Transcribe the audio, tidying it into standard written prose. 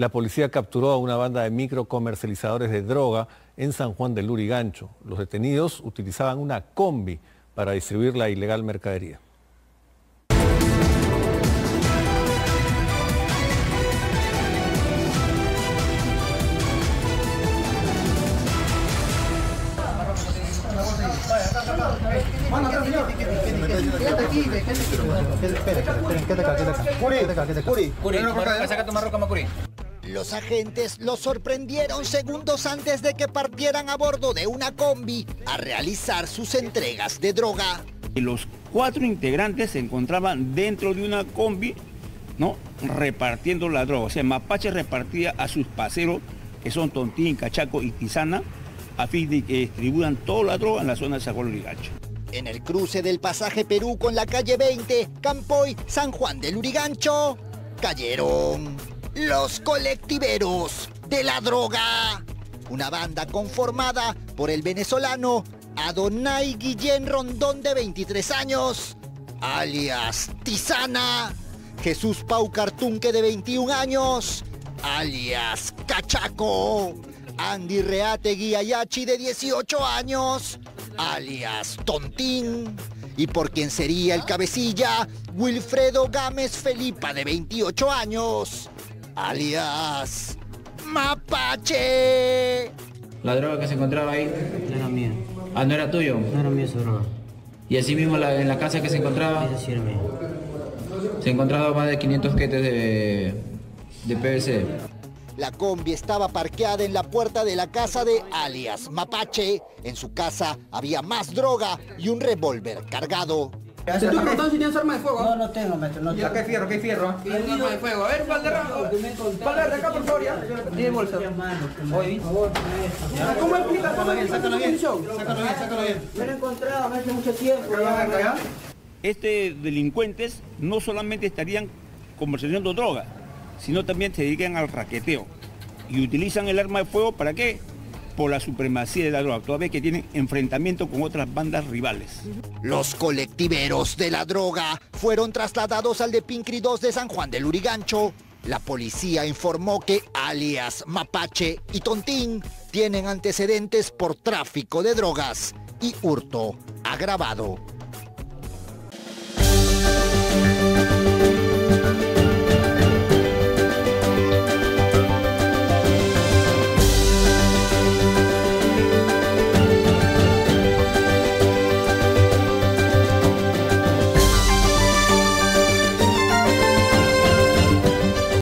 La policía capturó a una banda de microcomercializadores de droga en San Juan de Lurigancho. Los detenidos utilizaban una combi para distribuir la ilegal mercadería. Los agentes los sorprendieron segundos antes de que partieran a bordo de una combi a realizar sus entregas de droga. Los 4 integrantes se encontraban dentro de una combi, ¿no?, repartiendo la droga. O sea, Mapache repartía a sus paseros, que son Tontín, Cachaco y Tizana, a fin de que distribuyan toda la droga en la zona de San Juan de Urigancho. En el cruce del pasaje Perú con la calle 20, Campoy, San Juan de Lurigancho, cayeron los colectiveros de la droga. Una banda conformada por el venezolano Adonai Guillén Rondón, de 23 años, alias Tizana, Jesús Pau Cartunque, de 21 años, alias Cachaco, Andy Reategui Ayachi, de 18 años, alias Tontín, y por quien sería el cabecilla, Wilfredo Gámez Felipa, de 28 años, alias Mapache. La droga que se encontraba ahí no era mía. Ah, ¿no era tuyo? No era mía esa droga. ¿Y así mismo en la casa que se encontraba? Sí, era mía. Se encontraba más de 500 quetes de PVC. La combi estaba parqueada en la puerta de la casa de alias Mapache. En su casa había más droga y un revólver cargado. ¿Tú, Rondón, tenías arma de fuego? No, no tengo, maestro, no tengo. Ya, ¿qué fierro? Tengo arma de fuego. A ver, pal de acá, por favor, ya. Tiene bolsa. Oye, ¿cómo explica? Sácalo bien. Me lo he encontrado, me hace mucho tiempo. Estos delincuentes no solamente estarían comercializando droga, sino también se dedican al raqueteo y utilizan el arma de fuego, ¿para qué? Por la supremacía de la droga, toda vez que tienen enfrentamiento con otras bandas rivales. Los colectiveros de la droga fueron trasladados al Depíncri 2 de San Juan de Lurigancho. La policía informó que alias Mapache y Tontín tienen antecedentes por tráfico de drogas y hurto agravado.